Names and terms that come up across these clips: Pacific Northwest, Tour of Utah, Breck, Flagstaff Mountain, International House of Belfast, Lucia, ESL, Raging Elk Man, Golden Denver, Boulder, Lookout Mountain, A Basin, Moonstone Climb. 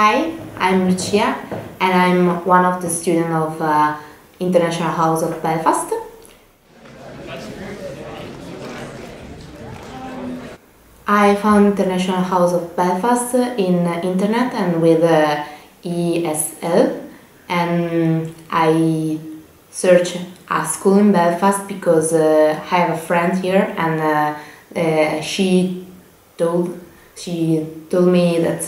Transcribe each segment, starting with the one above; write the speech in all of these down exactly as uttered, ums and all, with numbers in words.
Hi, I'm Lucia and I'm one of the students of uh, International House of Belfast. I found International House of Belfast in uh, internet and with uh, E S L, and I searched a school in Belfast because uh, I have a friend here, and uh, uh, she told she told me that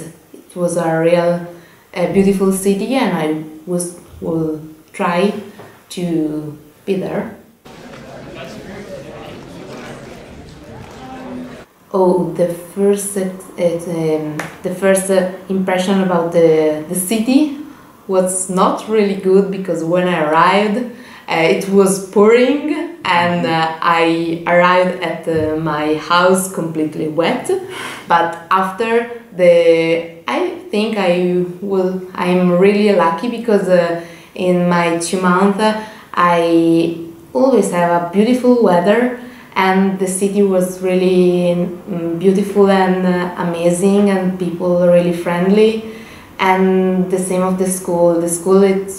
it was a real uh, beautiful city, and I was will try to be there. Oh, the first uh, um, the first uh, impression about the the city was not really good, because when I arrived, uh, it was pouring, and uh, I arrived at uh, my house completely wet. But after the, I think I will. I'm really lucky because uh, in my two months, I always have a beautiful weather. And the city was really beautiful and uh, amazing, and people really friendly. And the same of the school. The school it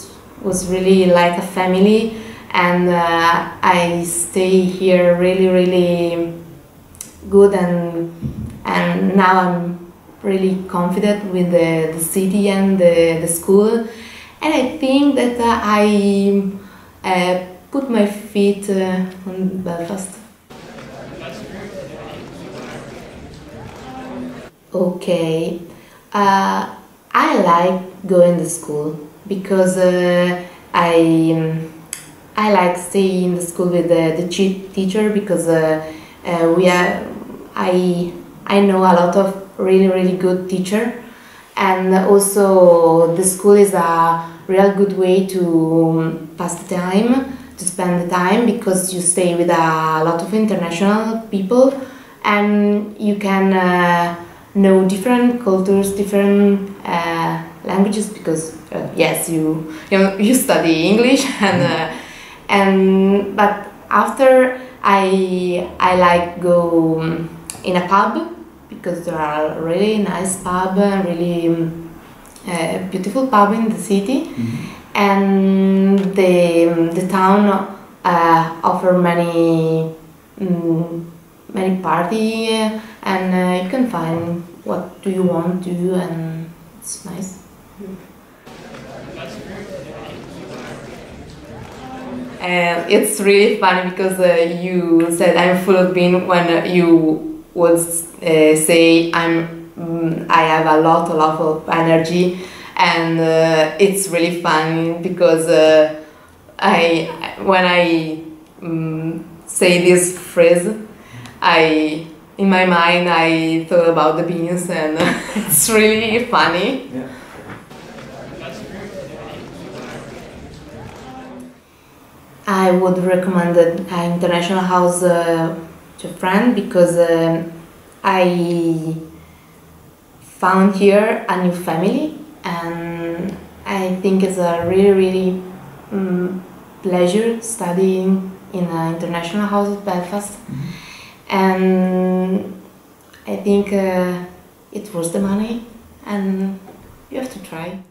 was really like a family, and uh, I stay here really, really good. And and now I'm really confident with the, the city and the, the school. And I think that uh, I uh, put my feet uh, on Belfast. Okay, uh, I like going to school because uh, I I like staying in the school with the, the teacher, because uh, uh, we are I I know a lot of really really good teacher, and also the school is a real good way to pass the time, to spend the time, because you stay with a lot of international people, and you can. Uh, know different cultures, different uh, languages, because uh, yes, you you, know, you study English, and uh, and but after I I like go in a pub, because there are really nice pub, really uh, beautiful pub in the city, mm-hmm. and the the town uh, offer many. Um, many party, and uh, you can find what do you want to do, and it's nice. And it's really funny because uh, you said I'm full of beans when uh, you would uh, say I'm mm, I have a lot a lot of energy, and uh, it's really funny because uh, I when I mm, say this phrase, I, in my mind, I thought about the beans, and it's really funny. Yeah. I would recommend an International House uh, to a friend, because uh, I found here a new family, and I think it's a really, really um, pleasure studying in an International House of Belfast. Mm-hmm. And I think uh, it's worth the money, and you have to try.